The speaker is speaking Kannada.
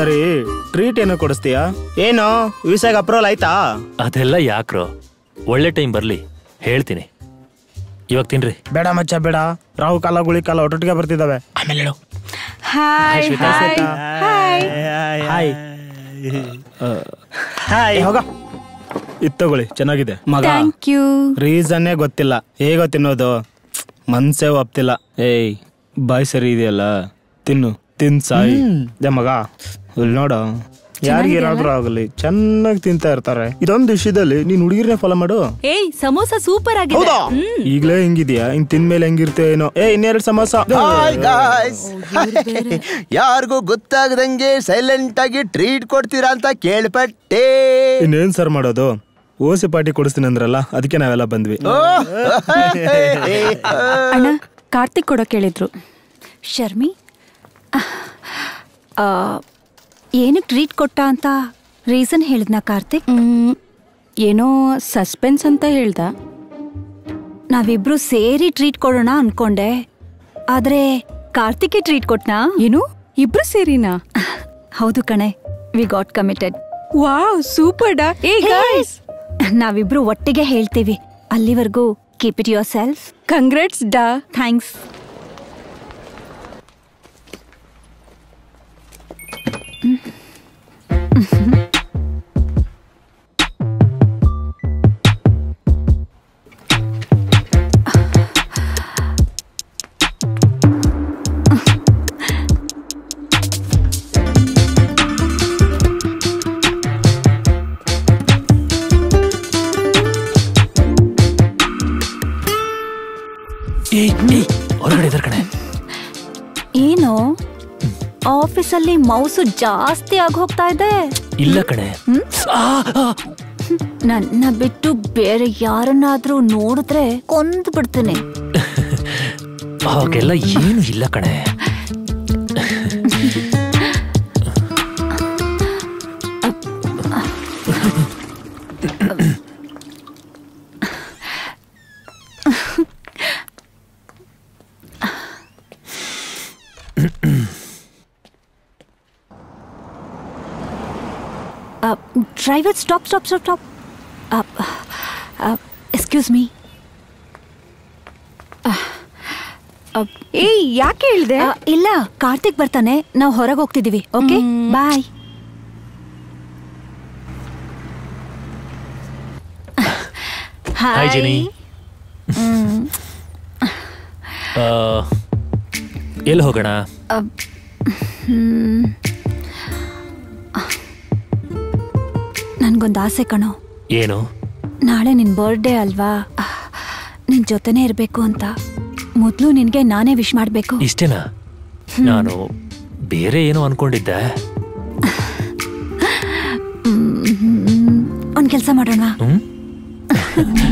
सरी ट्रीट ऐनो कोडिस्तिया ऐनो वीसा अप्रूवल आयता अदेल्ल याक्रो ಒಳ್ಳೆ ಟೈಮ್ ಬರಲಿ ಹೇಳ್ತೀನಿ ಇವಾಗ ತಿನ್ರಿ ಬೇಡ ಮಚ್ಚಾ ಬೇಡ ರಾಹು ಕಾಲ ಗುಳಿ ಕಾಲ ಒಟ್ಟಿಗೆ ಬರ್ತಿದಾವೆ ಆಮೇಲೆ ಹೇಳು hi hi hi hi hi ಹೋಗ ಇತ್ತಗೊಳ್ಳಿ ಚೆನ್ನಾಗಿದೆ ಮಗ ಥ್ಯಾಂಕ್ ಯು ರೀಸನ್ ಏ ಗೊತ್ತಿಲ್ಲ ಹೇಗೋ ತಿನ್ನೋದು ಮನಸೇ ಒಪ್ತಿಲ್ಲ ಏಯ್ ಬಾಯ್ ಸರಿ ಇದೆಯಲ್ಲ ತಿನ್ನು ತಿನ್ ಸಾಯಿ ದೇ ಮಗ ಇಲ್ಲಿ ನೋಡು यार आगली चना हुड़गर फॉलो समोसा सूपर हिंगिया मेले हेनो इन समोसा यारगू गंगे सैलेंट आगे ट्रीट कोटे इन सर ओसी पार्टी को अदे नावे बंदी कार्तिक को शर्मी ಏನಕ್ಕೆ ಟ್ರೀಟ್ ಕೊಟ್ಟಾ ಅಂತ ರೀಸನ್ ಹೇಳಿದ್ನ ಕಾರ್ತಿಕ್ ಏನೋ ಸಸ್ಪೆನ್ಸ್ ಅಂತ ಹೇಳ್ದ ನಾವಿಬ್ರು ಸೇರಿ ಟ್ರೀಟ್ ಕೊಡೋಣ ಅನ್ಕೊಂಡೆ ಆದ್ರೆ ಕಾರ್ತಿಕ್ ಟ್ರೀಟ್ ಕೊಟ್ಟನಾ ಏನು ಇಬ್ರು ಸೇರಿನಾ ಹೌದು ಕಣೆ we got committed wow super ಡಾ ಏ ಗಾಯ್ಸ್ ನಾವಿಬ್ರು ಒಟ್ಟಿಗೆ ಹೇಳ್ತೀವಿ ಅಲ್ಲಿವರೆಗೂ keep it yourself congrats ಡಾ ಥ್ಯಾಂಕ್ಸ್ ಏನು ऑफिस अल्ली मौसु जास्ती आग होता है इल्ल कणे नन्न बिट्टु बेरे यारन्नादरू नोडिद्रे कोंदु बिड्तने आगेल्ल एनु इल्ल कणे Driver, stop, stop, stop, stop. Excuse me. Hey, ಯಾಕೆ ಹೇಳ್ದೆ? ಇಲ್ಲ, ಕಾರ್ತಿಕ್ ಬರ್ತಾನೆ. ನಾವು ಹೊರಗೆ ಹೋಗ್ತಿದೀವಿ. ಓಕೆ? ಬಾಯ್. Hi Jenny. ಎಲ್ಲಿ ಹೋಗೋಣ? ननगोंद आसे कणो एनु नाळे निन्न बर्थडे अल्वा निन्न जोतेने इरबेकु अंत मोदलु निनगे नाने विश माडबेकु इष्टेना नानु बेरे एनो अनकोंडिद्दे ओंद केलस माडोणवा